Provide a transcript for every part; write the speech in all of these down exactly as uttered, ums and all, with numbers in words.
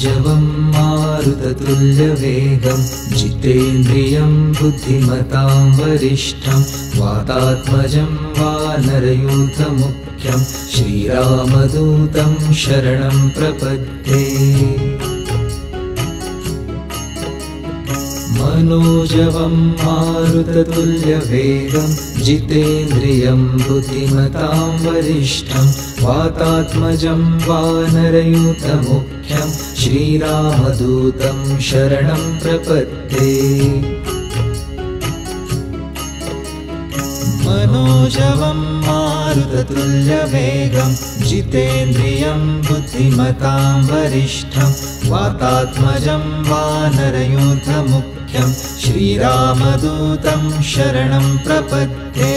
मनुजवं मारुततुल्यवेगं जितेन्द्रियं बुद्धिमतां वरिष्ठं वातात्मजं वानरयूथमुख्यं श्रीरामदूतं शरणं प्रपद्ये। मनोजवं मारुततुल्यवेगं जितेन्द्रियं बुद्धिमतां वरिष्ठं वातात्मजं वानरयूथमुख्यं श्रीरामदूतं शरणं प्रपद्ये। मनोजवं मारुततुल्यवेगं जितेन्द्रियं बुद्धिमतां वरिष्ठं वातात्मजं वानरयूथमुख्यं श्रीरामदूतं शरणं प्रपद्ये।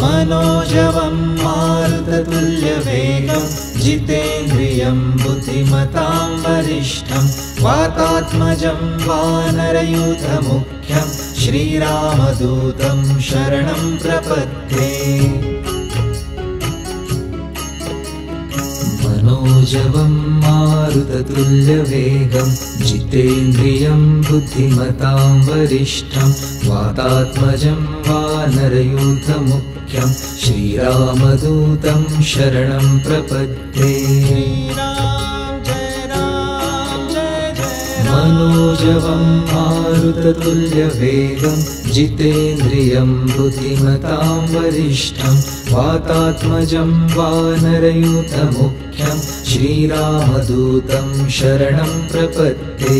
मनोजवं मारुततुल्यवेगं जितेन्द्रियं बुद्धिमतां वरिष्ठं वातात्मजं वानरयूथमुख्यं श्रीरामदूतं शरणं प्रपद्ये। मनोजवं मारुततुल्यवेगं जितेन्द्रियं बुद्धिमतां वरिष्ठं वातात्मजं वानरयूथमुख्यं श्रीरामदूतं शरणं प्रपद्ये।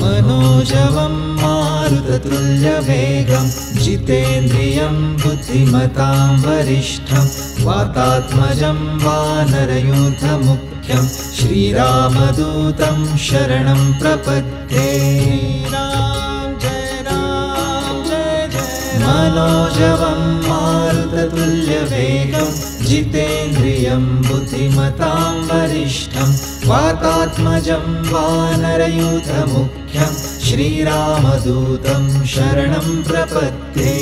मनोजवं मारुततुल्यवेगं जितेन्द्रियं बुद्धिमतां वरिष्ठं वातात्मजं वानरयूथमुख्यं श्रीरामदूतं शरणं प्रपद्ये। मनोजवं मारुततुल्यवेगं जितेन्द्रियं बुद्धिमतां वरिष्ठं वातात्मजं वानरयूथमुख्यं श्रीरामदूतं शरणं प्रपद्ये।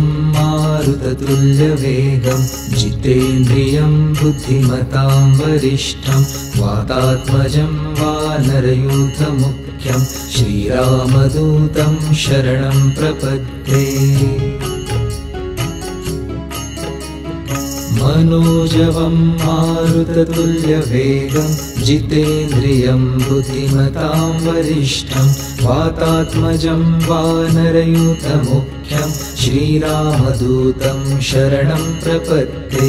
मनोजवं मारुततुल्यवेगं जितेन्द्रियं बुद्धिमतां वरिष्ठं वातात्मजं वानरयूथमुख्यं श्रीरामदूतं शरणं प्रपद्ये। मनोजवं मारुततुल्यवेगं जितेन्द्रियं बुद्धिमतां वरिष्ठं वातात्मजं वानरयूथमुख्यं श्रीरामदूतं शरणं प्रपद्ये। मनोजवं मारुततुल्यवेगं जितेन्द्रियं बुद्धिमतां वरिष्ठं वातात्मजं वानरयूथमुख्यं श्रीरामदूतं शरणं प्रपद्ये।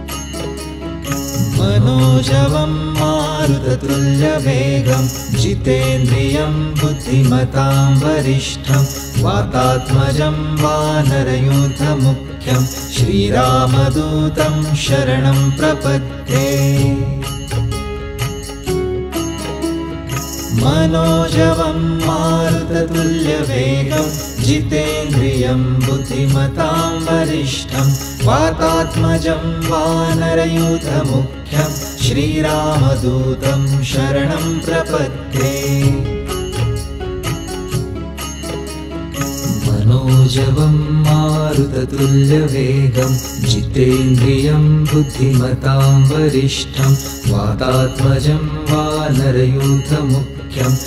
मनोजवं मारुततुल्यवेगं जितेन्द्रियं बुद्धिमतां वरिष्ठं वातात्मजं वानरयूथमुख्यं श्रीरामदूतं शरणं प्रपद्ये। मनोजवं मारुततुल्यवेगं जितेन्द्रियं बुद्धिमतां वरिष्ठं वातात्मजं वानरयूथमुख्यं श्रीरामदूतं शरणं प्रपद्ये। मनोजवं मारुततुल्यवेगं जितेन्द्रियं बुद्धिमतां वरिष्ठं वातात्मजं वानरयूथमुख्यं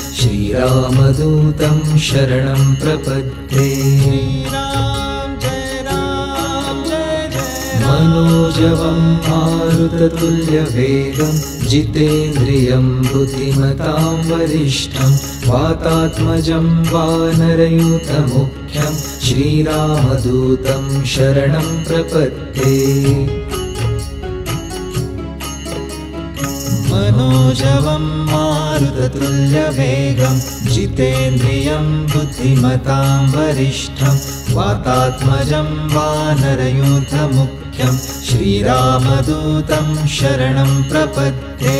श्रीरामदूतं शरणं प्रपद्ये। मनोजवं मारुततुल्यवेगं जितेन्द्रियं बुद्धिमतां वरिष्ठं वातात्मजं वानरयूथमुख्यं श्रीरामदूतं शरणं प्रपद्ये। मनोजवं मारुततुल्यवेगं जितेन्द्रियं बुद्धिमतां वरिष्ठं वातात्मजं वानरयूथमुख्यं श्रीरामदूतं शरणं प्रपद्ये।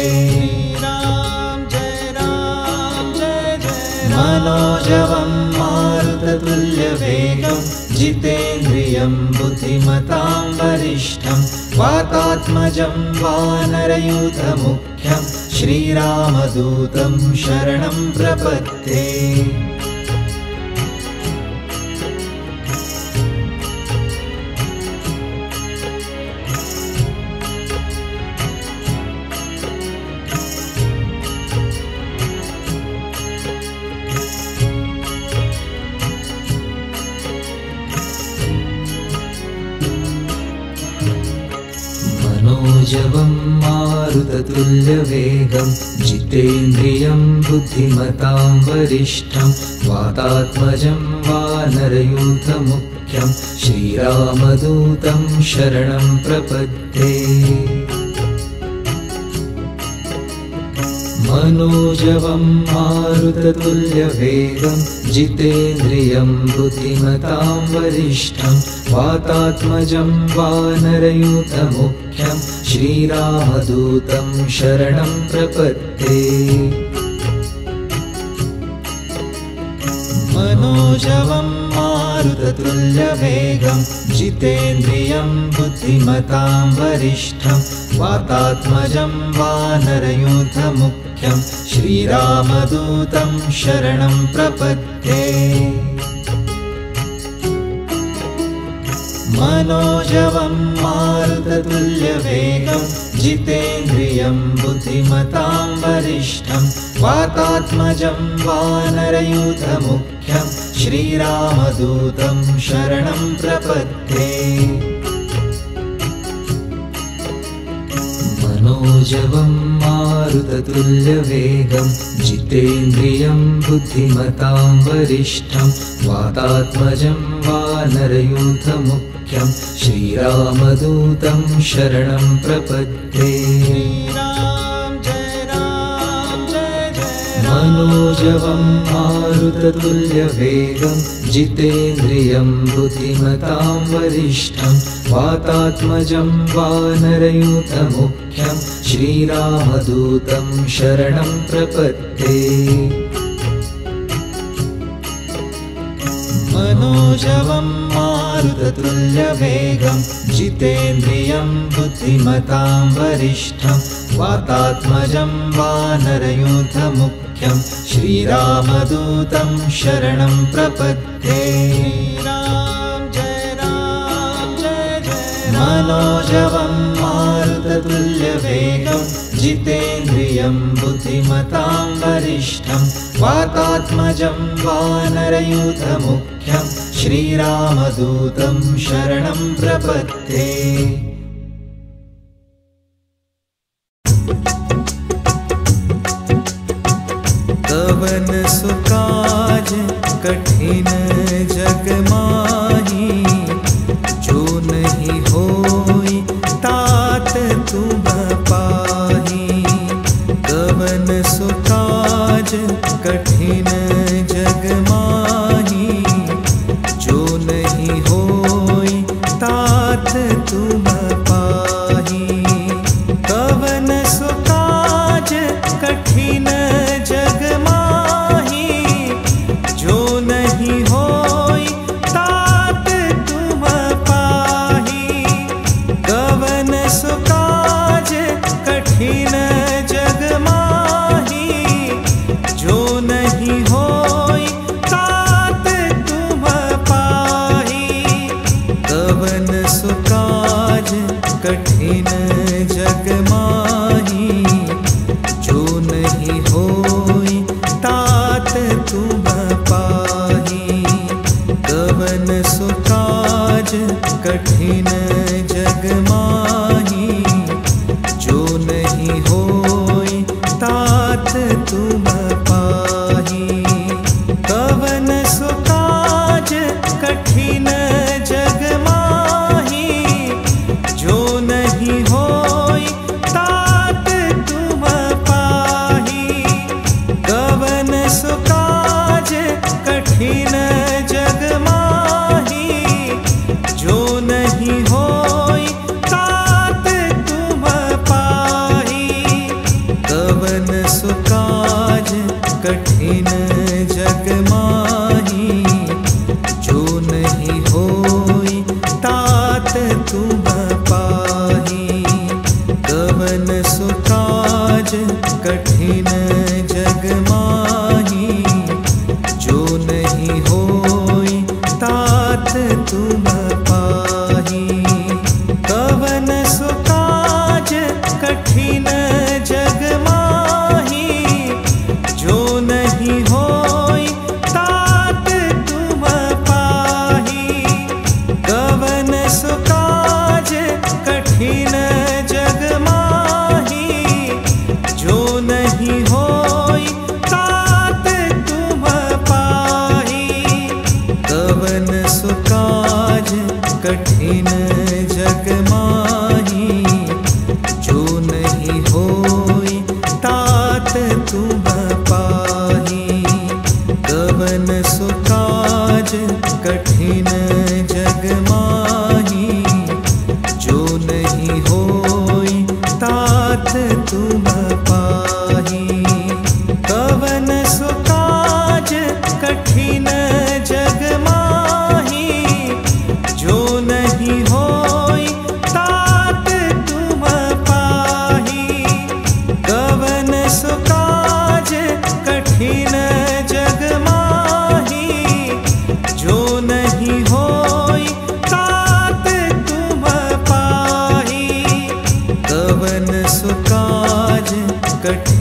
मनोजवं मारुततुल्यवेगं जितेन्द्रियं बुद्धिमतां वरिष्ठं वातात्मजं वानरयूथमुख्यं श्रीरामदूतं शरणं प्रपद्ये। मनोजवं मारुततुल्यवेगं जितेन्द्रियं बुद्धिमतां वरिष्ठं वातात्मजं वानरयूथमुख्यं श्रीरामदूतं शरणं प्रपद्ये। मनोजवं मारुततुल्यवेगं जितेन्द्रियं बुद्धिमतां वरिष्ठं वातात्मजं वानरयूथमुख्यं श्रीरामदूतं शरणं प्रपद्ये। मनोजवं मारुततुल्यवेगं जितेन्द्रियं बुद्धिमतां वरिष्ठं वातात्मजं वानरयूथमुख्यं श्रीरामदूतं शरणं प्रपद्ये। मनोजवं मारुततुल्यवेगं जितेन्द्रियं बुद्धिमतां वरिष्ठं वातात्मजं वानरयूथमुख्यं श्रीरामदूतं शरणं प्रपद्ये। मनोजवं मारुततुल्यवेगं जितेन्द्रियं बुद्धिमतां वरिष्ठं वातात्मजं वानरयूथमुख्यं श्रीरामदूतं शरणं प्रपद्ये। मनोजवं मारुततुल्यवेगं जितेन्द्रियं बुद्धिमतां वरिष्ठं वातात्मजं वानरयूथमुख्यं श्रीरामदूतं शरणं प्रपद्ये। मनोजवं मारुततुल्यवेगं जितेन्द्रियं बुद्धिमतां वरिष्ठं वातात्मजं वानरयूथमुख्यं श्रीरामदूतं शरणं प्रपद्ये। मनोजवं मारुततुल्यवेगं जितेन्द्रियं बुद्धिमतां वरिष्ठं वातात्मजं वानरयूथमुख्यं श्रीरामदूतं शरणं प्रपद्ये। कवन सुकाज कठिन जग माही जो नहीं होई तात तुम पाही। कवन सुकाज कठिन जग माही तुम पाही। कवन सुकाज कठिन जग माही जो नहीं होई तात तुम पाही। कवन सुकाज कठिन जग माही जो नहीं होई तात तुम पाही। कवन कठिन जग माही जो नहीं होई तात तुम पाही। कवन सुकाज कठिन जग माही जो नहीं होई तात तुम पाही। कवन सुकाज कठिन जग माही जो नहीं होई तात तुम पाही। कठिन जग माही, जो नहीं होई तात तुम पाही। गवन सुकाज कठिन जग माही, जो नहीं होई तात तुम पाही। गवन सुकाज कठिन जग कठिन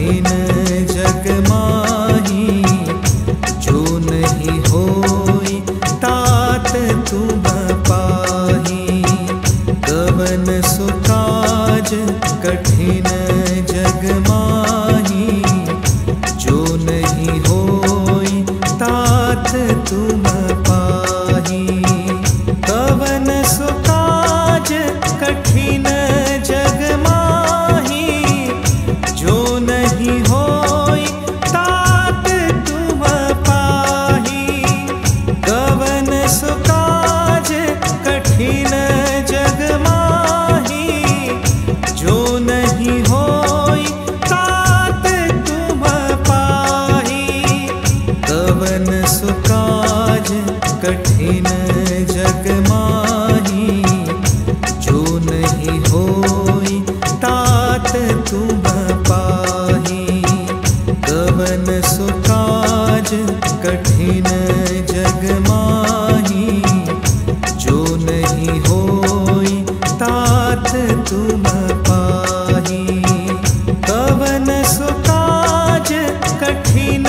जग माही, जो नहीं होई तात तुम पाही। गवन सुकाज कठिन जग माही, जो नहीं होई तात तुम पाही। गवन सुकाज कठिन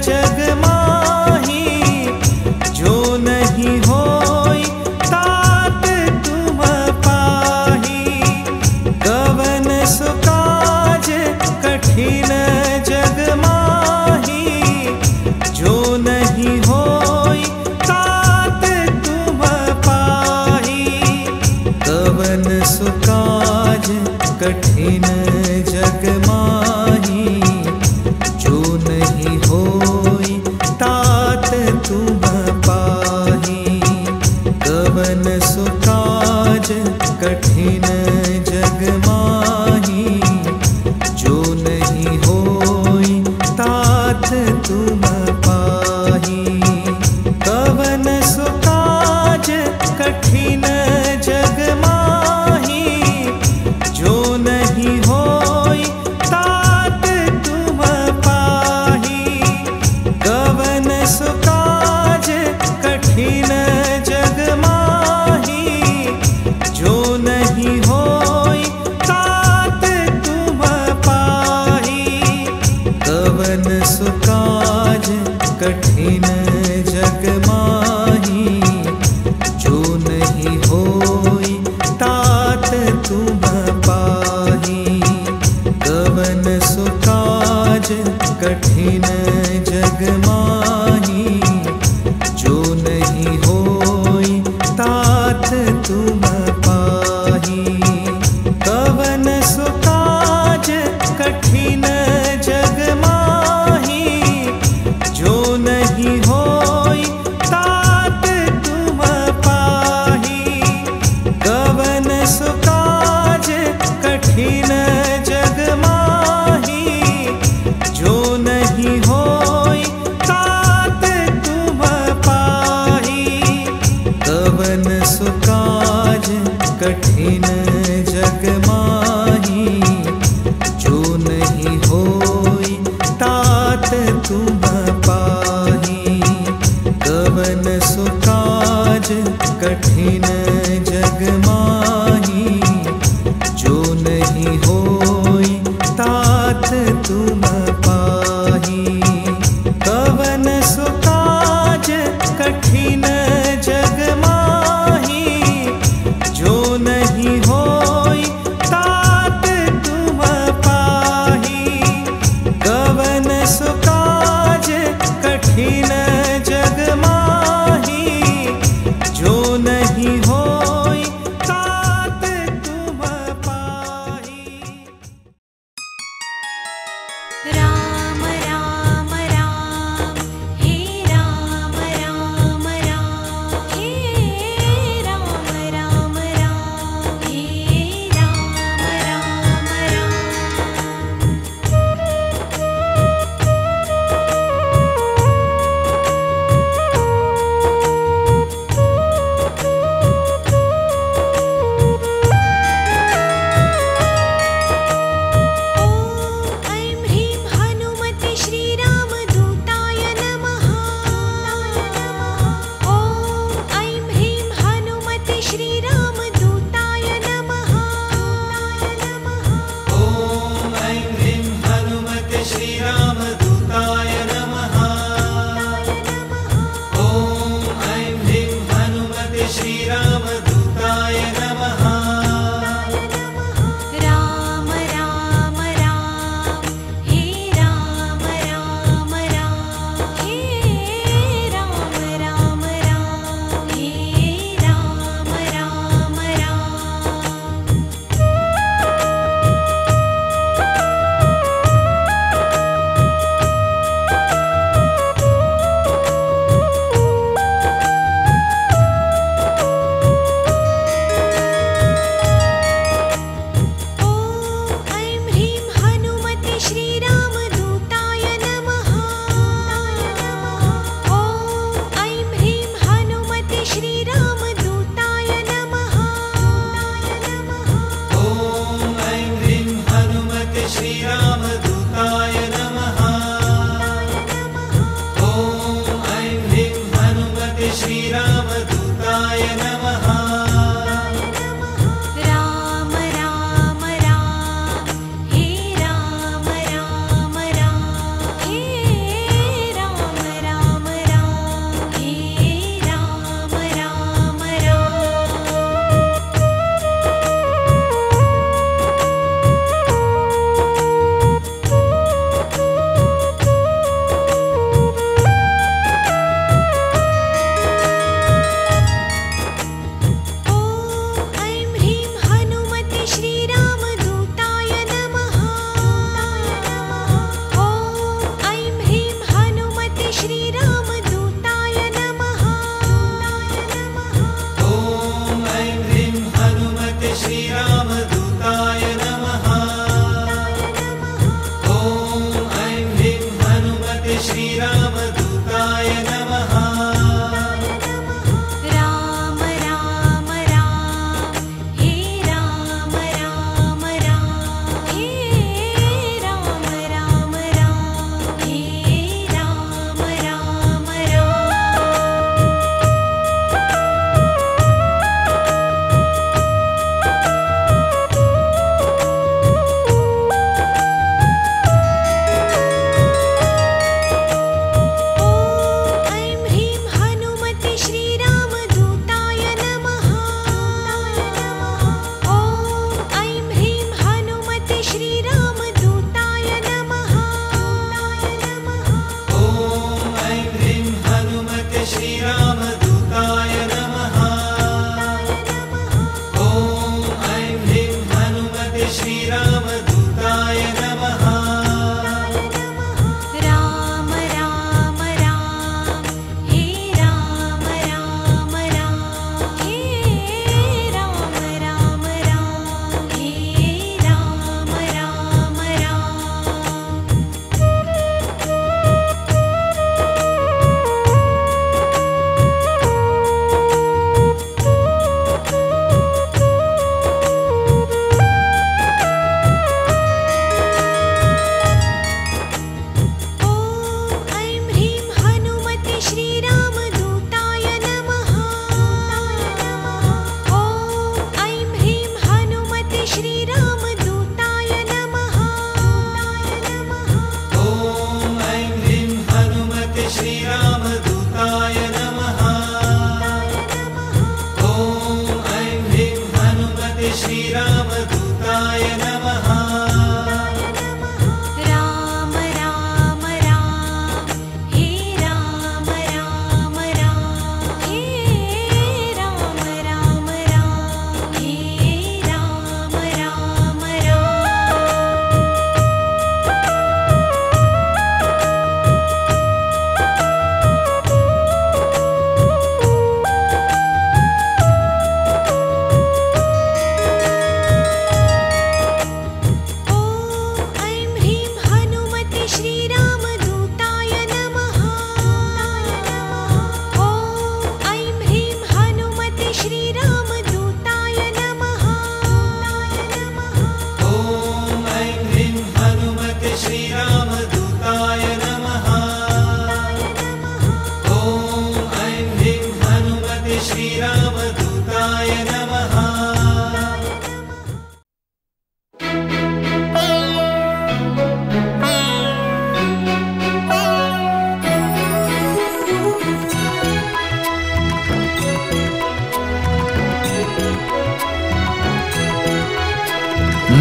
जग माही, जो नहीं होई तात तुम पाही। गवन सुकाज कठिन जग माही, जो नहीं होई तात तुम पाही। गवन सुकाज कठिन जग माही, जो नहीं होई तात तुम पाही। गवन सुकाज कठिन जग माही, जो नहीं होई तात तुम पाही। गवन सुकाज कठिन जग माही, जो नहीं होई तात तुम पाही। गवन सुकाज कठिन जग माही, जो नहीं होई तात तुम पाही। गवन सुकाज कठिन जग माही, जो नहीं होई तात तुम पाही। गवन सुकाज कठिन जग माही, जो नहीं होई तात तुम पाही। गवन सुकाज कठिन जग माही, जो नहीं होई तात तुम पाही। गवन सुकाज कठिन जग माही, जो नहीं होई तात तुम पाही। गवन सुकाज कठिन जग माही, जो नहीं होई तात तुम पाही। गवन सुकाज कठिन जग माही, जो नहीं होई तात तुम पाही। गवन सुकाज कठिन जग माही, जो नहीं होई तात तुम पाही। गवन सुकाज कठिन जग माही, जो नहीं होई तात तुम पाही। गवन सुकाज कठिन जग माही, जो नहीं होई तात तुम पाही। गवन सुकाज कठिन जग माही, जो नहीं होई तात तुम पाही। गवन सुकाज कठिन जग माही, जो नहीं होई तात तुम पाही। गवन सुकाज कठिन जग माही, जो नहीं होई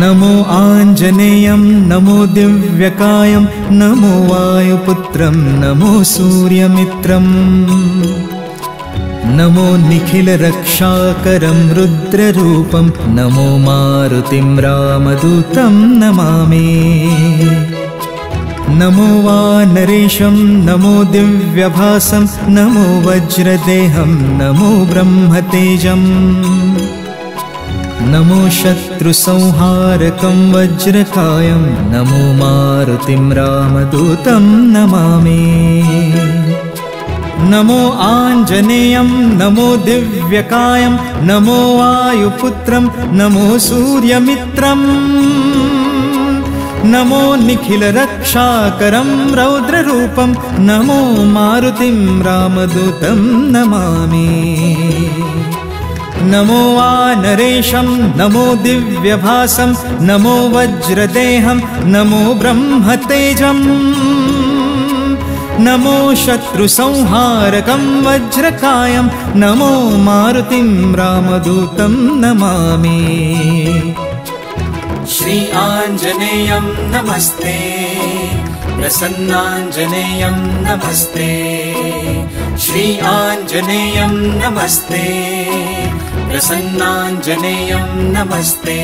नमो आंजनेयं नमो दिव्यकायं नमो वायुपुत्रं नमो सूर्यमित्रं नमो निखिलरक्षाकरं रुद्ररूपं नमो मारुतिं रामदूतं नमामि नमो वानरेशं नमो दिव्यभासं नमो वज्रदेहं नमो ब्रह्मतेजं नमो शत्रुसंहारकं वज्रकायं नमो मारुतिं रामदूतं नमामि नमो आञ्जनेयं नमो दिव्यकायं नमो वायुपुत्रं नमो सूर्यमित्रं नमो निखिलरक्षाकरं रौद्ररूपं नमो मारुतिं रामदूतं नमामि नमो वानरेशं नमो दिव्यभासं नमो वज्रदेहं नमो ब्रह्मतेजं नमो शत्रुसंहारकं वज्रकायं नमो मारुतिं रामदूतं नमामि श्री आञ्जनेयं नमस्ते प्रसन्नाञ्जनेयं नमस्ते श्री आञ्जनेयं नमस्ते प्रसन्नाञ्जनेयं नमस्ते।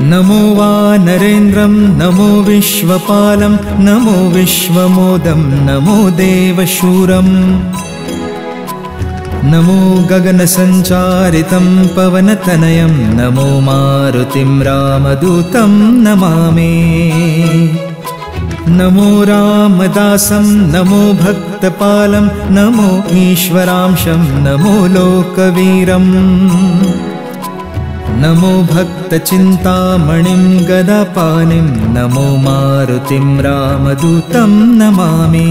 नमो वानरेन्द्रं नमो विश्वपालं नमो विश्वमोदं नमो देवशूरं नमो गगनसञ्चारितं पवनतनयं नमो मारुतिं रामदूतं नमामि नमो रामदासं नमो भक्तपालं नमो ईश्वरांशं नमो लोकवीरम् नमो भक्तचिन्तामणिं गदापाणिं नमो मारुतिं रामदूतं नमामि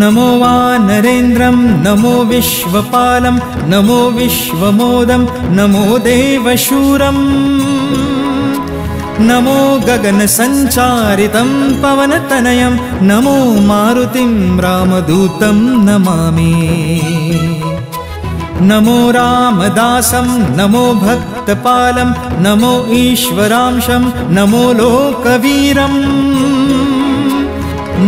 नमो वानरेन्द्रं नमो विश्वपालं नमो विश्वमोदं नमो देवशूरं नमो गगनसञ्चारितं पवनतनयं नमो मारुतिं रामदूतं नमामि नमो रामदासं नमो भक्तपालं नमो ईश्वरांशं नमो लोकवीरं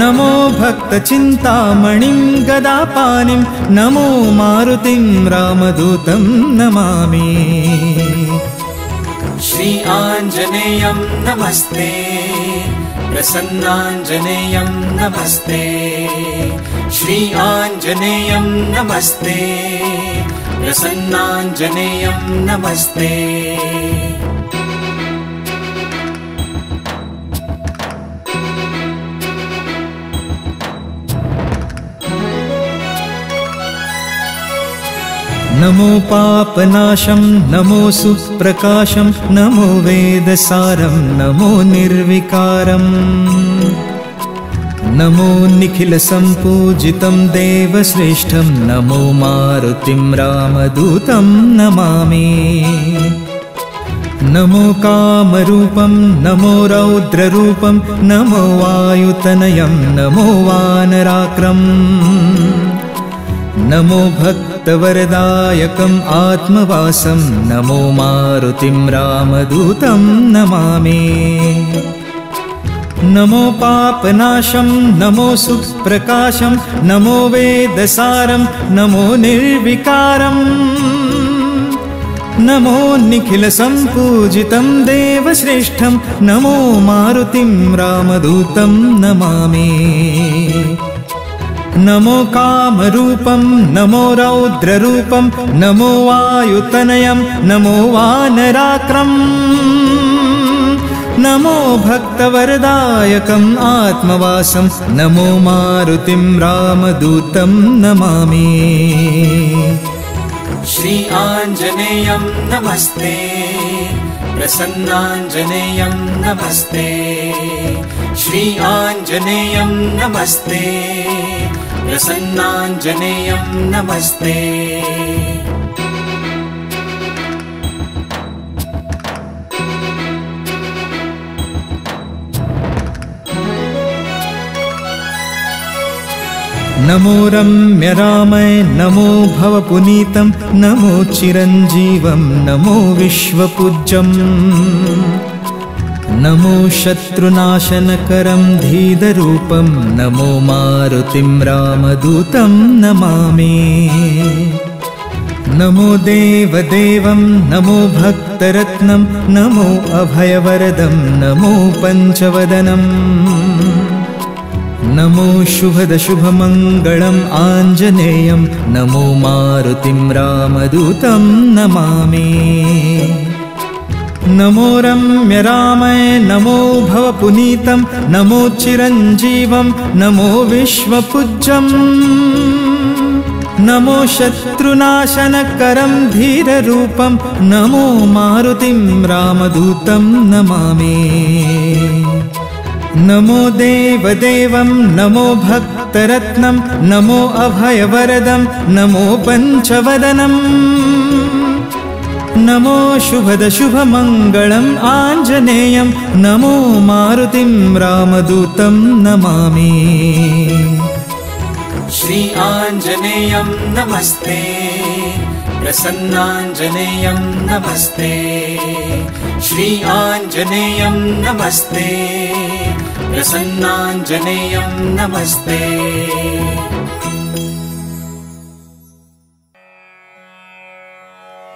नमो भक्तचिन्तामणिं गदापाणिं नमो मारुतिं रामदूतं नमामि श्री आञ्जनेयं नमस्ते प्रसन्नाञ्जनेयं नमस्ते श्री आञ्जनेयं नमस्ते प्रसन्नाञ्जनेयं नमस्ते। नमो पापनाशं नमो सुप्रकाशं नमो वेदसारं नमो निर्विकारं नमो निखिलसम्पूजितं देवश्रेष्ठं नमो मारुतिं रामदूतं नमामि नमो कामरूपं नमो रौद्ररूपं नमो वायुतनयं नमो वानराक्रं नमो भक्तवरदायकं आत्मवासं नमो मारुतिं रामदूतं नमामि नमो पापनाशं नमो सुप्रकाशं नमो वेदसारं नमो निर्विकारं नमो निखिलसम्पूजितं देवश्रेष्ठं नमो मारुतिं रामदूतं नमामि नमो कामरूपं नमो रौद्ररूपं नमो वायुतनयं नमो वानराक्रं नमो भक्तवरदायकं आत्मवासं नमो मारुतिं रामदूतं नमामि श्री आञ्जनेयं नमस्ते प्रसन्नाञ्जनेयं नमस्ते श्री आञ्जनेयं नमस्ते प्रसन्नाञ्जनेयं नमस्ते। नमो रम्य रामय नमो भवपुनीतं नमो चिरंजीवं नमो विश्वपूज्यं नमो शत्रुनाशनकरं धीधरूपं नमो मारुतिं रामदूतं नमामि नमो देवदेवं नमो भक्तरत्नं नमो अभयवरदं नमो पंचवदनं नमो शुभदशुभमङ्गलम् आञ्जनेयं नमो मारुतिं रामदूतं नमामि नमो रम्य रामय नमो भवपुनीतं नमो चिरञ्जीवं नमो विश्वपूज्यम् नमो शत्रुनाशनकरं धीररूपं नमो मारुतिं रामदूतं नमामि नमो देवदेवं नमो भक्तरत्नं नमो अभयवरदं नमो पञ्चवदनं नमो शुभदशुभमङ्गलम् आञ्जनेयं नमो मारुतिं रामदूतं नमामि श्री आञ्जनेयं नमस्ते प्रसन्नाञ्जनेयं नमस्ते श्री आञ्जनेयं नमस्ते प्रसन्नाञ्जनेयं नमस्ते।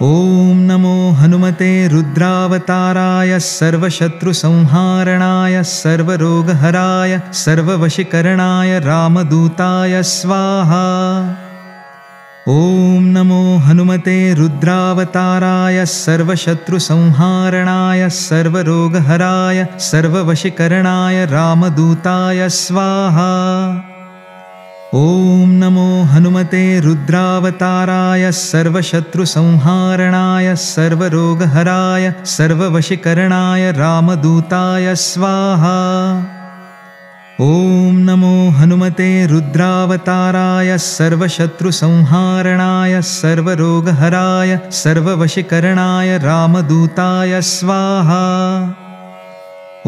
ओम नमो हनुमते रुद्रावताराय सर्वशत्रुसंहारणाय सर्वरोगहराय सर्ववशीकरणाय रामदूताय स्वाहा। ओम नमो हनुमते रुद्रावताराय सर्वशत्रुसंहारणाय सर्वरोगहराय सर्ववशीकरणाय रामदूताय स्वाहा। ओम नमो हनुमते रुद्रावताराय सर्वशत्रुसंहारणाय सर्वरोगहराय सर्ववशीकरणाय रामदूताय स्वाहा। ओम नमो हनुमते रुद्रावताराय सर्वशत्रुसंहारणाय सर्वरोगहराय सर्ववशीकरणाय रामदूताय स्वाहा।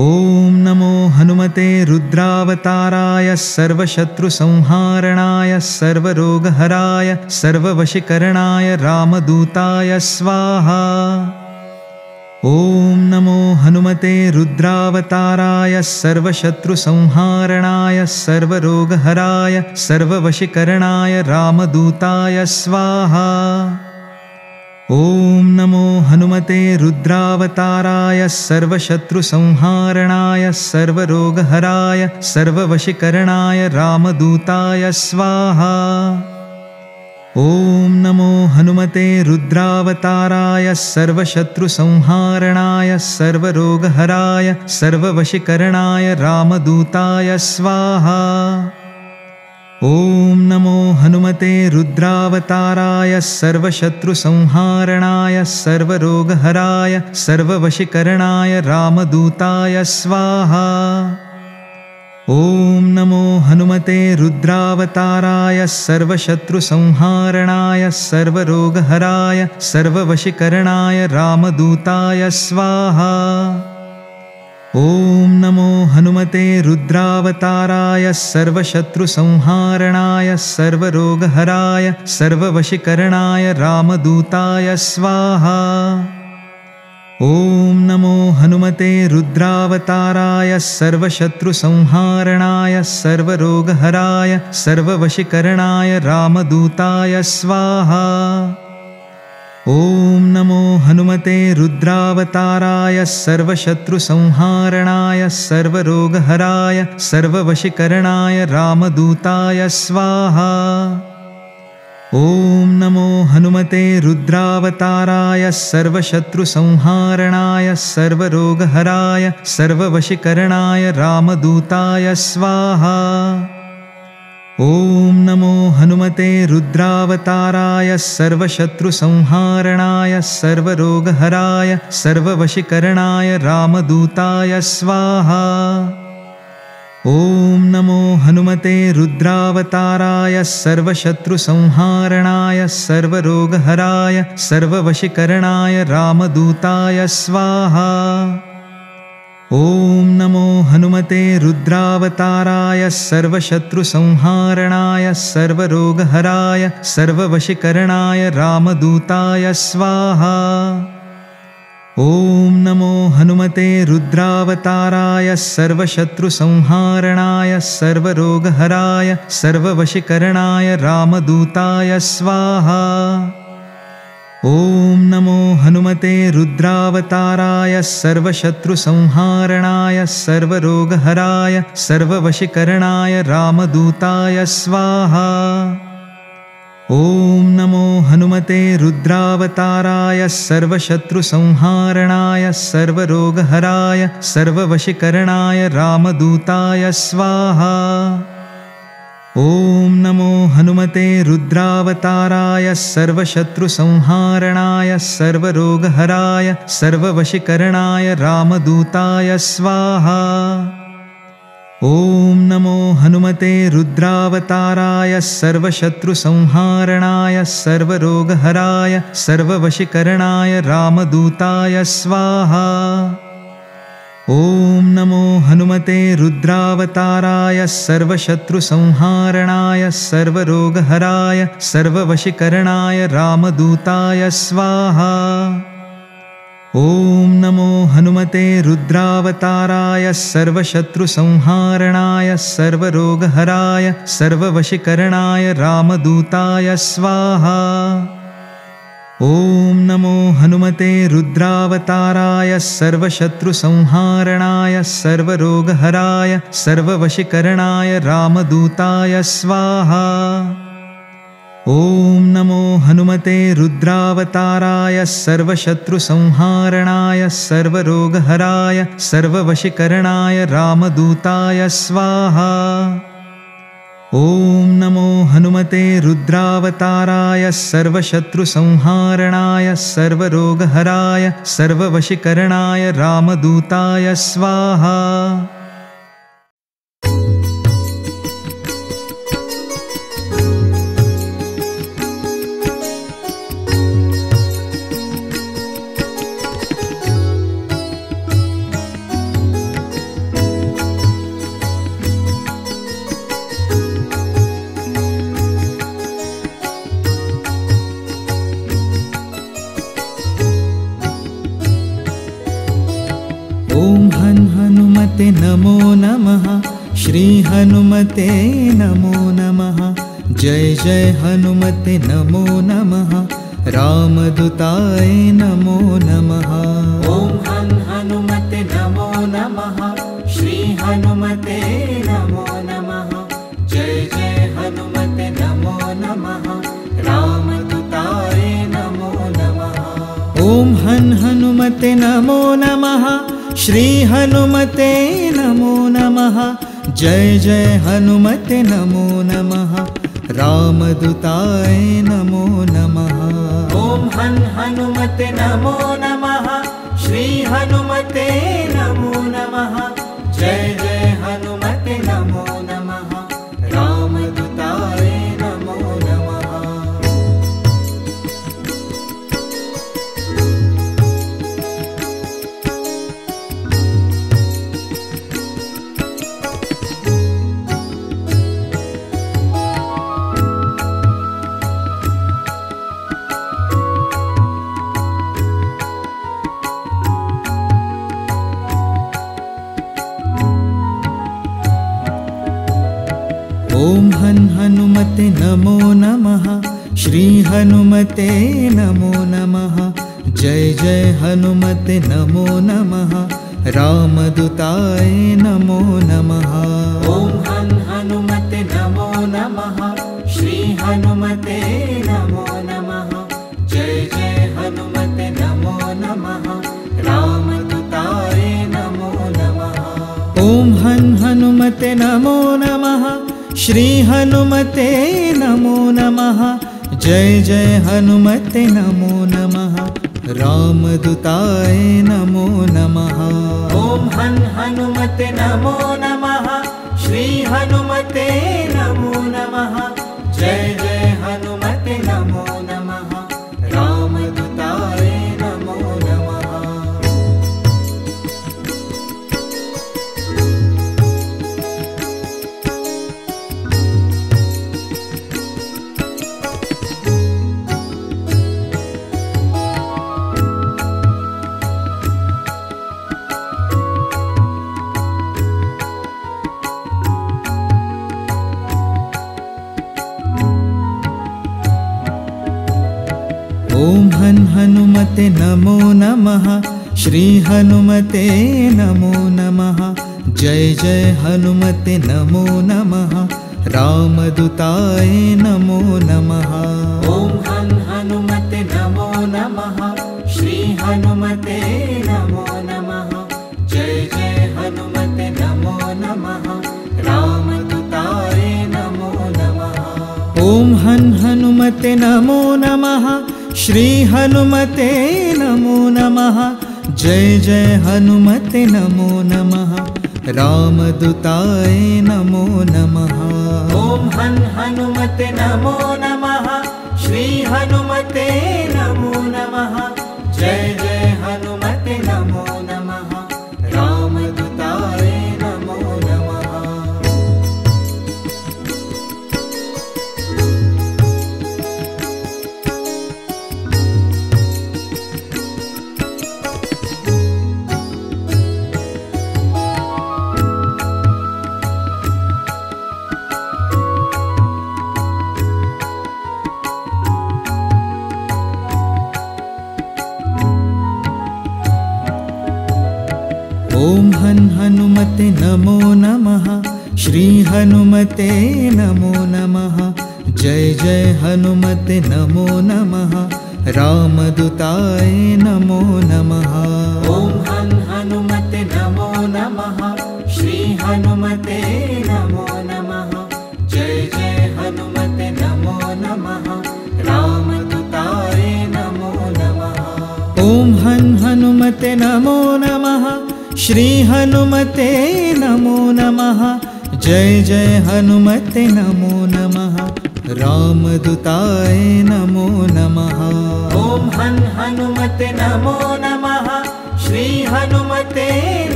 ओम नमो हनुमते रुद्रावताराय सर्वशत्रुसंहारणाय सर्वरोगहराय सर्ववशीकरणाय रामदूताय स्वाहा। ओम नमो हनुमते रुद्रावताराय सर्वशत्रुसंहारणाय सर्वरोगहराय सर्ववशीकरणाय रामदूताय स्वाहा। ओम नमो हनुमते रुद्रावताराय सर्वशत्रुसंहारणाय सर्वरोगहराय सर्ववशीकरणाय रामदूताय स्वाहा। ओम नमो हनुमते रुद्रावताराय सर्वशत्रुसंहारणाय सर्वरोगहराय सर्ववशीकरणाय रामदूताय स्वाहा। ओम नमो हनुमते रुद्रावताराय सर्वशत्रुसंहारणाय सर्वरोगहराय सर्ववशीकरणाय रामदूताय स्वाहा। ओम नमो हनुमते रुद्रावताराय सर्वशत्रुसंहारणाय सर्वरोगहराय सर्ववशीकरणाय रामदूताय स्वाहा। ओम नमो हनुमते रुद्रावताराय सर्वशत्रुसंहारणाय सर्वरोगहराय सर्ववशीकरणाय रामदूताय स्वाहा। ओम नमो हनुमते रुद्रावताराय सर्वशत्रुसंहारणाय सर्वरोगहराय सर्ववशीकरणाय रामदूताय स्वाहा। ओम नमो हनुमते रुद्रावताराय सर्वशत्रुसंहारणाय सर्वरोगहराय सर्ववशीकरणाय रामदूताय स्वाहा। ओम नमो हनुमते रुद्रावताराय सर्वशत्रुसंहारणाय सर्वरोगहराय सर्ववशीकरणाय रामदूताय स्वाहा। ओम नमो हनुमते रुद्रावताराय सर्वशत्रुसंहारणाय सर्वरोगहराय सर्ववशीकरणाय रामदूताय स्वाहा। ओम नमो हनुमते रुद्रावताराय सर्वशत्रुसंहारणाय सर्वरोगहराय सर्ववशीकरणाय रामदूताय स्वाहा। ओम नमो हनुमते रुद्रावताराय सर्वशत्रुसंहारणाय सर्वरोगहराय सर्ववशीकरणाय रामदूताय स्वाहा। ओम नमो हनुमते रुद्रावताराय सर्वशत्रुसंहारणाय सर्वरोगहराय सर्ववशीकरणाय रामदूताय स्वाहा। ओम नमो हनुमते रुद्रावताराय सर्वशत्रुसंहारणाय सर्वरोगहराय सर्ववशीकरणाय रामदूताय स्वाहा। ओम नमो हनुमते रुद्रावताराय सर्वशत्रुसंहारणाय सर्वरोगहराय सर्ववशीकरणाय रामदूताय स्वाहा। ओम नमो हनुमते रुद्रावताराय सर्वशत्रुसंहारणाय सर्वरोगहराय सर्ववशीकरणाय रामदूताय स्वाहा। ओम नमो हनुमते रुद्रावताराय सर्वशत्रुसंहारणाय सर्वरोगहराय सर्ववशीकरणाय रामदूताय स्वाहा। ओम नमो हनुमते रुद्रावताराय सर्वशत्रुसंहारणाय सर्वरोगहराय सर्ववशीकरणाय रामदूताय स्वाहा। ओम नमो हनुमते रुद्रावताराय सर्वशत्रुसंहारणाय सर्वरोगहराय सर्ववशीकरणाय रामदूताय स्वाहा। ओम नमो हनुमते रुद्रावताराय सर्वशत्रुसंहारणाय सर्वरोगहराय सर्ववशीकरणाय रामदूताय स्वाहा। ओम नमो हनुमते रुद्रावताराय सर्वशत्रुसंहारणाय सर्वरोगहराय सर्ववशीकरणाय रामदूताय स्वाहा। ओम नमो हनुमते रुद्रावताराय सर्वशत्रुसंहारणाय सर्वरोगहराय सर्ववशीकरणाय रामदूताय स्वाहा। नमो नमः श्री हनुमते नमो नमः जय जय हनुमते नमो नमः रामदूताय नमो नमः। ओम हन हनुमते नमो नमः श्री हनुमते नमो नमः जय जय हनुमते नमो नमः रामदूताय नमो नमः। ओम हन हनुमते नमो नमः श्री हनुमते नमो नमः जय जय हनुमते नमो नमः रामदूताय नमो नमः। ओम हन हनुमते नमो नमः श्री हनुमते नमो नमः जय जय हनुमते नमो नमः रामदूताय नमो नमः। ओम हन हनुमते नमो नमः श्री हनुमते नमो नमः जय जय हनुमते नमो नमः रामदूताय नमो नमः। ओम हन हनुमते नमो नमः श्री हनुमते नमो नमः जय जय हनुमते नमो नमः रामदूताय नमो नमः। ओम हन हनुमते नमो नमः श्री हनुमते नमो नमः जय जय हनुमते नमो नमः रामदूताय नमो नमः। ओम हन हनुमते नमो नमः श्री हनुमते नमो नमः जय जय हनुमते नमो नमः रामदूताय नमो नमः। ओम हन हनुमते नमो नमः। श्री हनुमते नमो नमः। जय जय हनुमते नमो नमः। रामदूताय नमो नमः। ओम हन हनुमते नमो नमः। श्री हनुमते नमो नमः। जय जय हनुमते नमो नमः। रामदूताय नमो नमः। ओम हन हनुमते नमो नमः। श्री हनुमते नमो नमः। जय जय हनुमते नमो नमः। रामदूताय नमो नमः। ओम हन हनुमते नमो नमः। श्री हनुमते नमो नमः। जय जय हनुमते नमो नमः। रामदूताय नमो नमो नमः। श्री हनुमते नमो नमः। जय जय हनुमते नमो नमः। रामदूताय नमो नमः। ओम हन हनुमते नमो नमः। श्री हनुमते नमो नमः। जय जय हनुमते नमो नमः। रामदूताय नमो नमः। ओम हन हनुमते नमो नमः। श्री हनुमते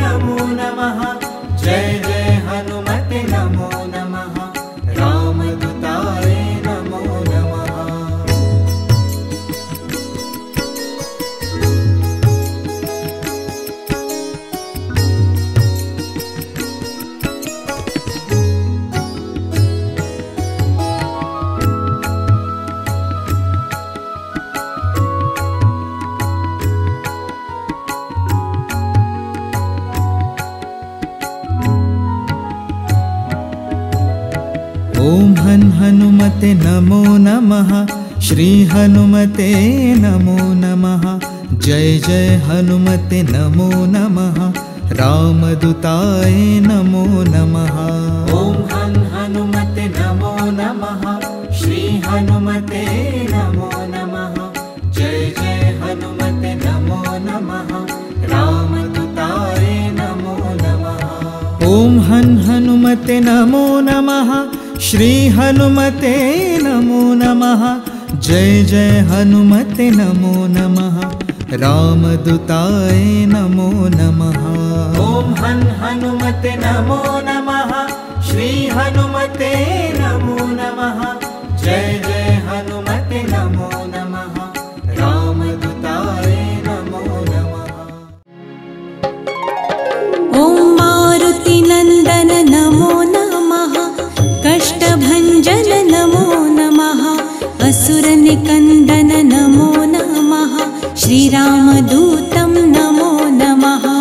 नमो नमः। जय जय हनुमते नमो नमः। रामदूताय नमो नमः। ओम हन हनुमते नमो नमः। श्री हनुमते नमो नमः। जय जय हनुमते नमो नमः। रामदूताय नमो नमः। नमो नमः। श्री हनुमते नमो नमः। जय जय हनुमते नमो नमः। रामदूताय नमो नमः। ओम हन हनुमते नमो नमः। श्री हनुमते नमो नमः। जय जय हनुमते नमो नमः। रामदूताय नमो नमः। ओम हन हनुमते नमो नमः। श्री हनुमते नमो नमः। जय जय हनुमते नमो नमः। रामदूताय नमो नमः। ओम हन हनुमते नमो नमः। श्री हनुमते नमो नमः। जय जय हनुमते नमो नमः। रामदूताय नमो नमः। ओम मारुति नंदन नमो नमः। कष्टभञ्जन नमो नमः। असुरनिकन्दन नमो नमः। श्रीरामदूतं नमो नमः। ॐ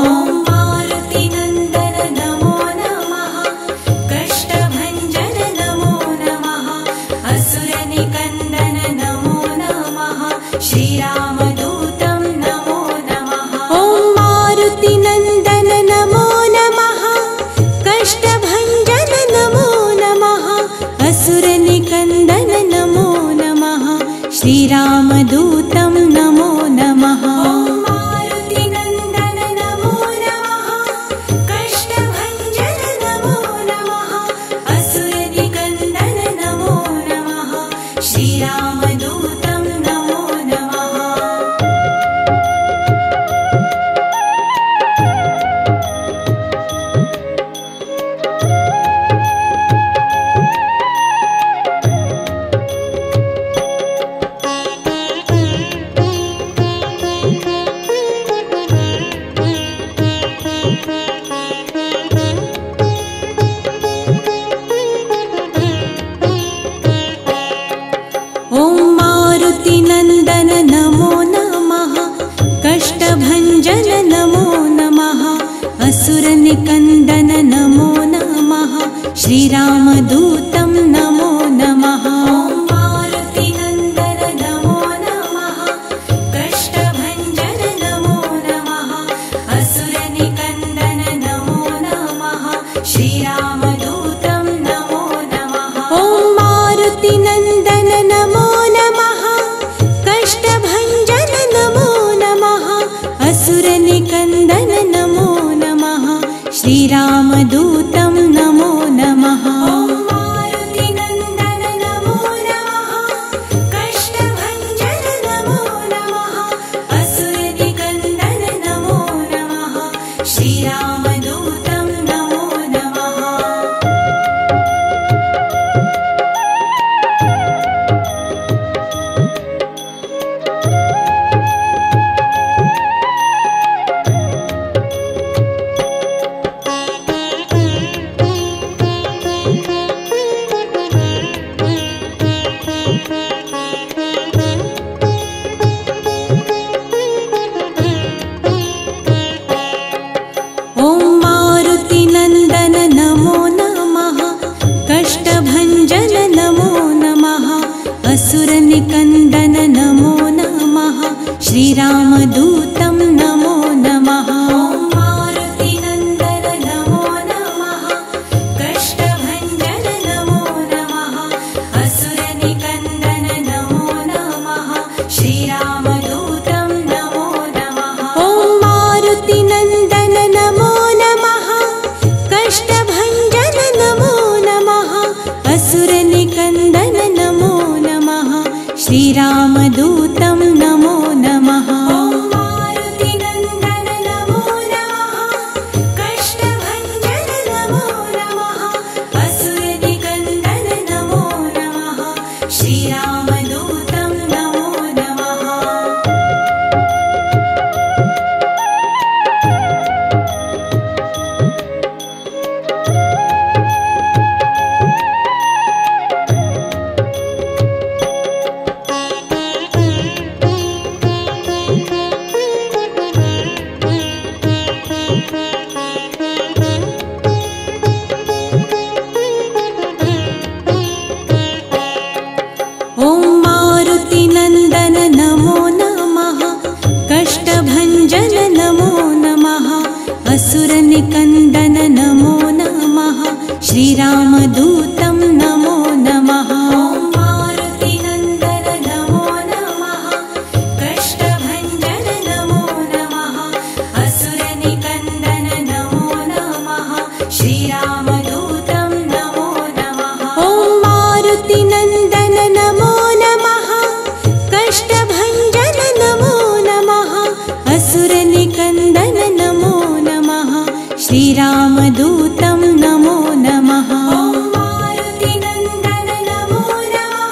मारुतिनन्दन नमो नमः। कष्टभञ्जन नमो नमः। असुरनिकन्दन नमो नमः। श्रीरामदूतं नमो नमः। ॐ मारुतिनन्दन नमो नमः। कष्टभञ्जन नमो सुरनिकन्दन नमो नमः। श्रीरामदूतं नमो नमः। ॐ मारुतिनन्दन नमो नमः। कष्टभञ्जन नमो नमः। असुरनिकन्दन नमो नमः। श्रीरामदूतं नमो नमः। ॐ श्रीरामदूतं नमो नमः। ॐ मारुतिनन्दन नमो नमः। कष्टभञ्जन नमो नमः। असुरनिकन्दन नमो नमः। श्रीरामदूतं नमो नमः। ॐ मारुतिनन्दन नमो नमः। कष्टभञ्जन नमो नमः। असुरनिकन्दन नमो नमः। श्रीरामदूतं श्रीरामदूतं नमो नमः। ॐ मारुतिनन्दन नमो नमः। कष्टभञ्जन नमो नमः। असुरनिकन्दन नमो नमः। श्रीरामदूतं नमो नमः। ॐ मारुतिनन्दन नमो नमः। कष्टभञ्जन नमो नमः। असुरनिकन्दन नमो नमः। श्रीरामदूतं नमो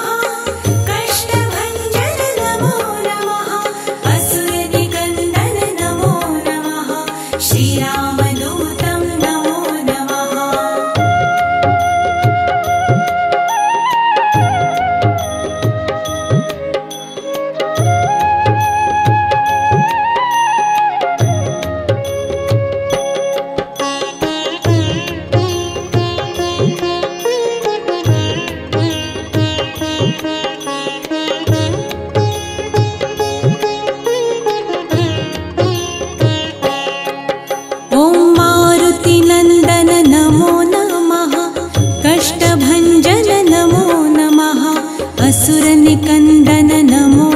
असुरनिकन्दन नमो नमः। श्रीरामदूतं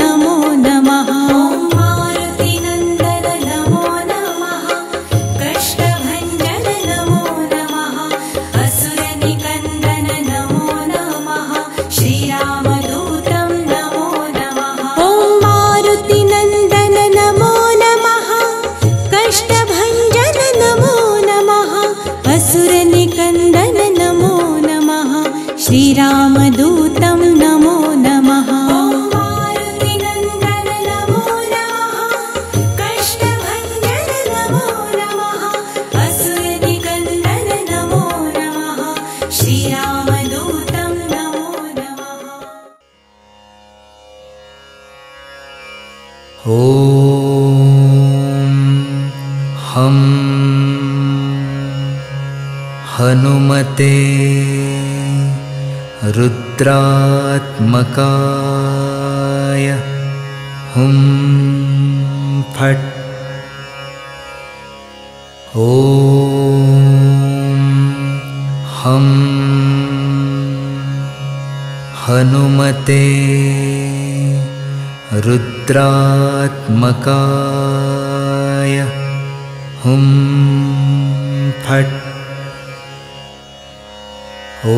नमो नमः। ॐ मारुतिनन्दन नमो नमः। कष्टभञ्जन नमो नमः। असुरनिकन्दन नमो नमः। श्रीरामदूतं नमो नमः। ॐ मारुतिनन्दन नमो नमः। कष्टभञ्जन नमो नमः। असुरनिकन्दन नमो श्रीरामदूतं नमो नमः। ॐ मारुतिनन्दन नमो नमः। कष्टभञ्जन नमो नमः। असुरनिकन्दन नमो नमः। श्रीरामदूतं नमो नमः। असुरनिकन्दन नमो नमः। श्रीरामदूतं नमो नमः। ॐ मारुतिनन्दन नमो नमः। कष्टभञ्जन नमो नमः। असुरनिकन्दन नमो नमः। श्रीरामदूतं नमो नमः। ॐ मारुतिनन्दन नमो नमः। कष्टभञ्जन नमो नमः। असुरनिकन्दन श्रीरामदूतं नमो नमः। ॐ मारुतिनन्दन नमो नमः। कष्टभञ्जन नमो नमः। असुरनिकन्दन नमो नमः। श्रीरामदूतं नमो नमः। ॐ हं हनुमते रुद्रात्मकाय हुं फट् ॐ हं हनुमते रुद्रात्मकाय हुं फट् ॐ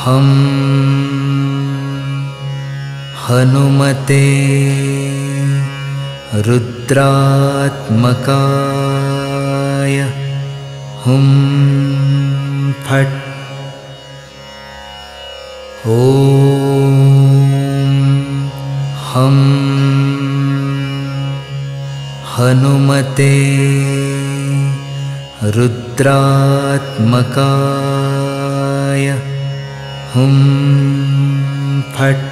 हं हनुमते रुद्रात्मकाय हुं फट् ॐ हं हनुमते रुद्रात्मकाय हुं फट्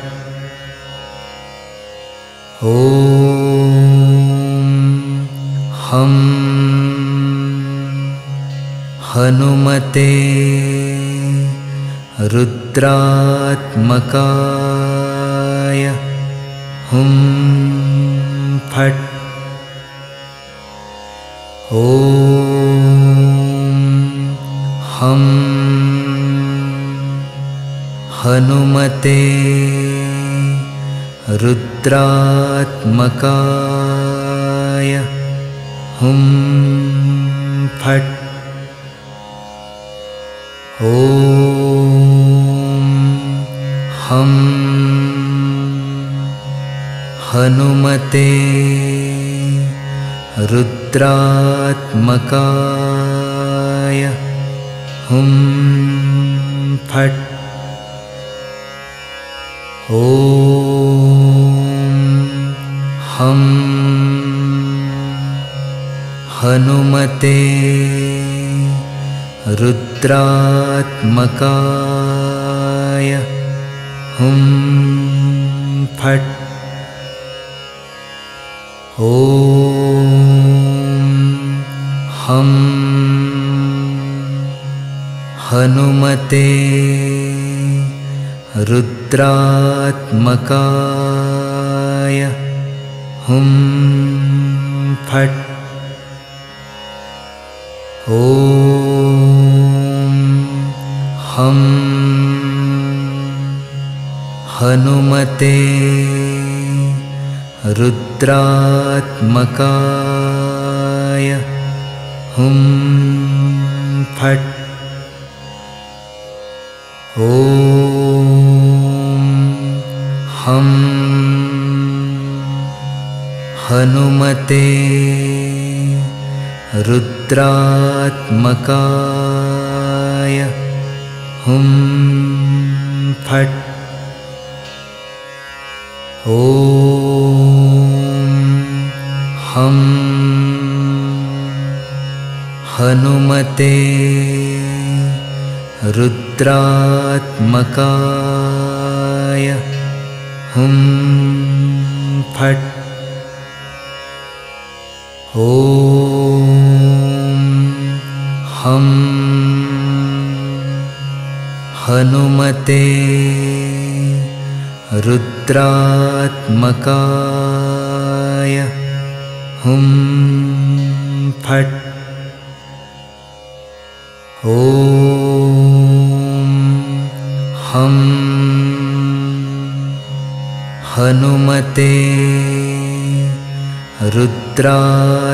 ॐ हं हनुमते रुद्रात्मकाय हुं फट् ॐ हं हनुमते रुद्रात्मकाय हुं फट् ॐ हं हनुमते रुद्रात्मकाय हुं फट् ॐ हं हनुमते रुद्रात्मकाय हुं फट् ॐ हं हनुमते रुद्रात्मकाय हुं फट् ॐ हं हनुमते रुद्रात्मकाय हुं फट् ॐ हं हनुमते रुद्रात्मकाय हुं फट् ॐ हं हनुमते रुद्रात्मकाय हुं फट् ॐ हं हनुमते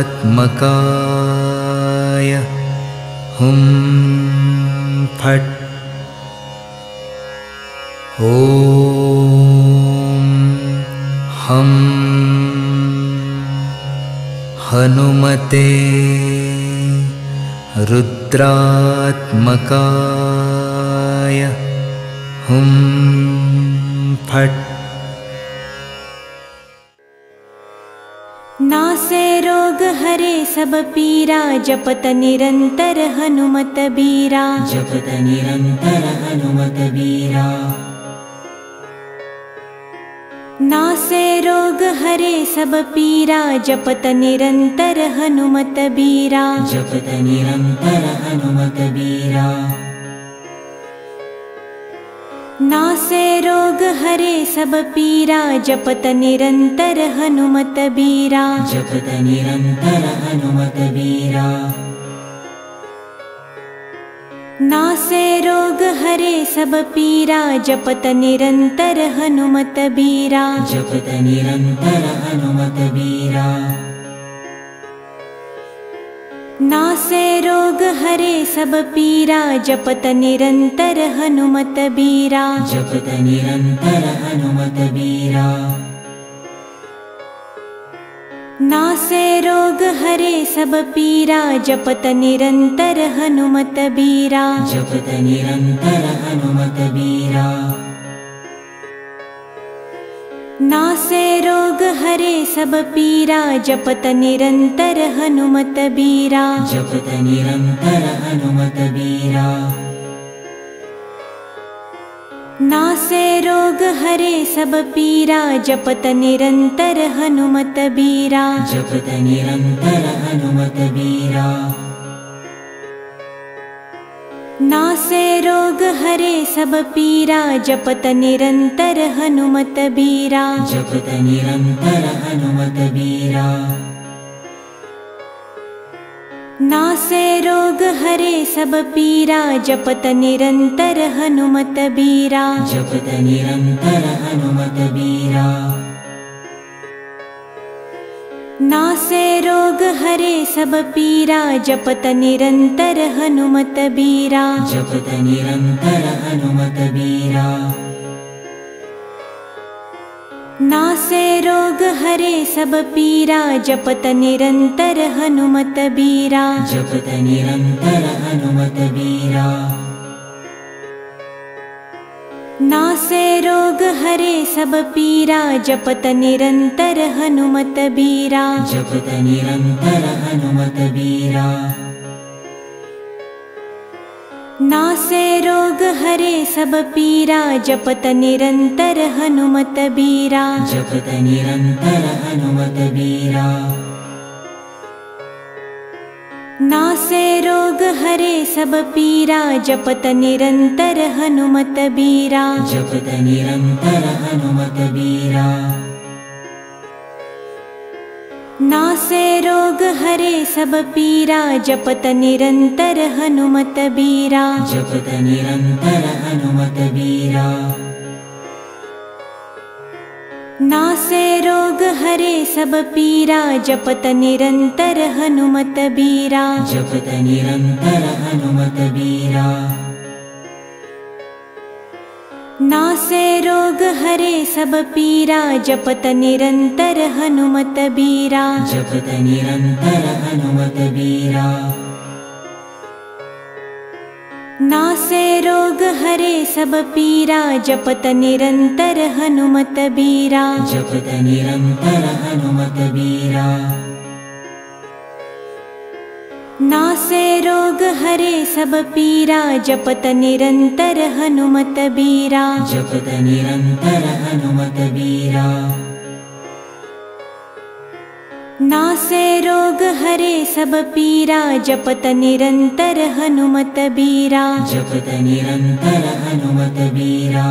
रुद्रात्मकाय हुं फट् ॐ हं हनुमते रुद्रात्मकाय हुं फट् ॐ हं हनुमते रुद्रात्मकाय हुं फट् नासे रोग हरे सब पीरा जपत निरंतर हनुमत बीरा जपत निरंतर हनुमत बीरा नासे रोग हरे सब पीरा, जपत निरंतर हनुमत बीरा, जपत निरंतर हनुमत बीरा। नासे रोग हरे सब पीरा, जपत निरंतर हनुमत बीरा, जपत निरंतर हनुमत बीरा। नासे रोग हरे सब पीरा, जपत निरंतर हनुमत बीरा, जपत निरंतर हनुमत बीरा। नासे रोग हरे सब पीरा, जपत निरंतर हनुमत बीरा, जपत निरंतर हनुमत बीरा। नासे रोग हरे सब पीरा, जपत निरंतर हनुमत बीरा, जपत निरंतर हनुमत बीरा। नासे रोग हरे सब पीरा, जपत निरंतर हनुमत बीरा, जपत निरंतर हनुमत बीरा। नासे रोग हरे सब पीरा, जपत निरंतर हनुमत बीरा, जपत निरंतर हनुमत बीरा। नासे रोग हरे सब पीरा, जपत निरंतर हनुमत बीरा, जपत निरंतर हनुमत बीरा। नासे रोग हरे सब पीरा, जपत निरंतर हनुमत बीरा, जपत निरंतर हनुमत बीरा। नासे रोग हरे सब पीरा, जपत निरंतर हनुमत बीरा, जपत निरंतर हनुमत बीरा। नासे रोग हरे सब पीरा, जपत निरंतर हनुमत बीरा, जपत निरंतर हनुमत बीरा। नासे रोग हरे सब पीरा, जपत निरंतर हनुमत बीरा, जपत निरंतर हनुमत बीरा। नासे रोग हरे सब पीरा, जपत निरंतर हनुमत बीरा, जपत निरंतर हनुमत बीरा। नासे रोग हरे सब पीरा, जपत निरंतर हनुमत बीरा, जपत निरंतर हनुमत बीरा। नासे रोग हरे सब पीरा, जपत निरंतर हनुमत बीरा, जपत निरंतर हनुमत बीरा। नासे रोग हरे सब पीरा, जपत निरंतर हनुमत बीरा, जपत निरंतर हनुमत बीरा। नासे रोग हरे सब पीरा, जपत निरंतर हनुमत बीरा, जपत निरंतर हनुमत बीरा। नासे रोग हरे सब पीरा, जपत निरंतर हनुमत बीरा, जपत निरंतर हनुमत बीरा। नासे रोग हरे सब पीरा, जपत निरंतर हनुमत बीरा, जपत निरंतर हनुमत बीरा। नासे रोग हरे सब पीरा, जपत निरंतर हनुमत बीरा, जपत निरंतर हनुमत बीरा।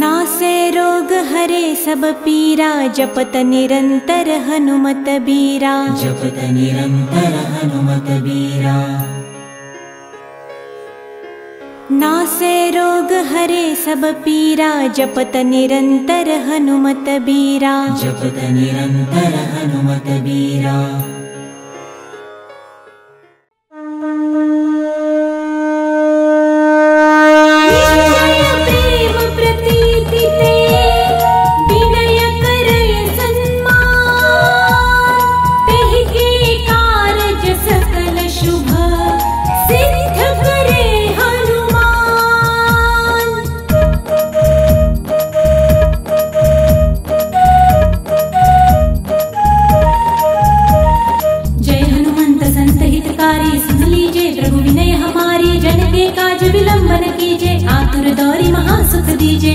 नासे रोग हरे सब पीरा, जपत निरंतर हनुमत बीरा, जपत निरंतर हनुमत बीरा। नासे रोग हरे सब पीरा, जपत निरंतर हनुमत बीरा, जपत निरंतर हनुमत बीरा। के काज विलंबन कीजे, आतुर दौरी महासुख दीजे।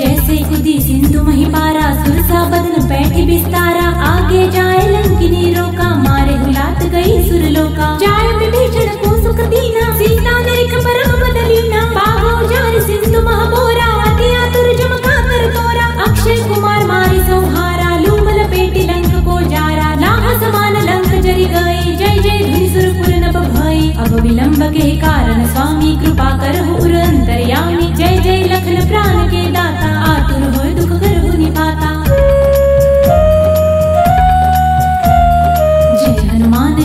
जैसे कुदी सिंधु मही पारा, सुरसा बदन बैठी बिस्तारा, आगे जाए लंकिनी रोका, मारे हुलात गई सुरलोका। जाए विभीषण को सुख दीना, सीता नरिक परम बदलीना, बाहो जार सिंधु महाबोरा, अति आतुर जमका कर तोरा। अक्षय कुमार मारी संहारा, लूम लपेटी लंक को जारा, लाह समान लंक जरी गए, जय जय ध्वनि सुरपुर नभ भए। अब विलंब के कारण स्वामी कृपा करहु उर अंतर्यामी, जय जय लखन प्राण के दाता, आतुर होय दुख करहु निपाता।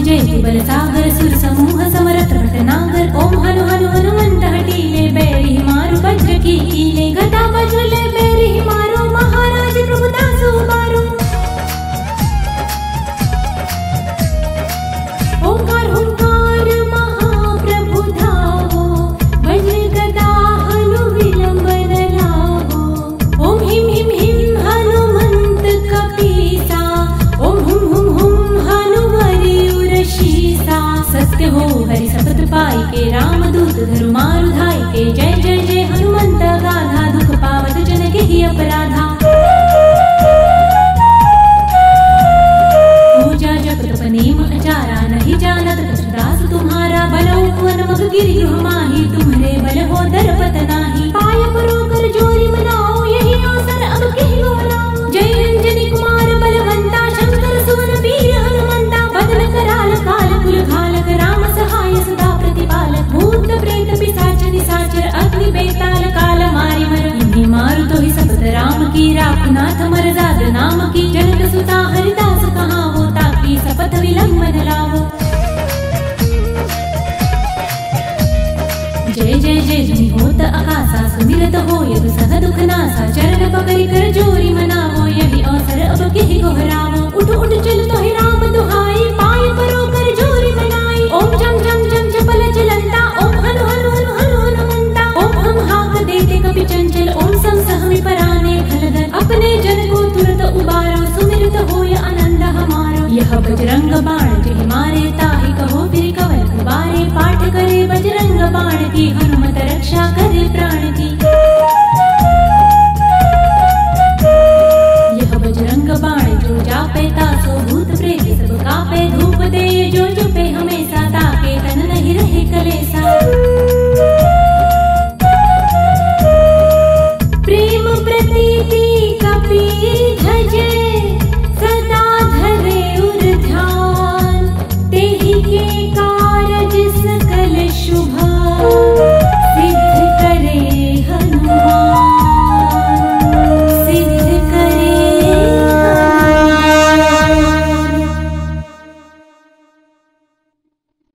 जय विबल सागर सुर समूह समरथ भटनागर, ओम हनु हनु हनुमंत हटीले, बैरी मारु वज्र की कीले, गदा बजले बैरी मारो, महाराज प्रभु दासो मारो। ओंकार हुंकार महाप्रभु धावो, बजल गदा हनु विलंबन लावो। ओम हिम हिम हिम हनुमंत कपीसा, ओम हुम हुम हुम हनुमरी शीसा। सत्य हो हरि शपथ पाई के, राम दूत धरु मारु धाई के, जय जय जय हनुमंत गाधा, दुख पावत जन के ही अपराधा। पूजा जप तप नेम आचारा, नहीं जानत कसु दास तुम्हारा, बनऊ पुअन मग गिरहि माहि, तुम्हरे बल हो दरपत नाही। पाय परो कर जोरी मनाओ, यही अवसर अब केहि को मनाओ। जय रंजनी कुमार बलवंता, शंकर सुवन वीर हनुमंता, बदन कराल काल कुल घालक, राम सहाय सदा प्रतिपालक, भूत प्रेत पिशाच निसाचर, अग्नि बेताल काल मारि मर। इन्हीं मारु तो ही सपत राम की, राघुनाथ मर जाद नाम की, जनक सुता हरिदास कहावो, ताकी सपत विलंबन लावो। जय जय जय जय होत अकासा, सुमिरत हो यदु सह दुख नासा, चरण पकड़ि कर जोरी मनावो, यही अवसर अब केहि को हरावो। उठ उठ चल तो ही राम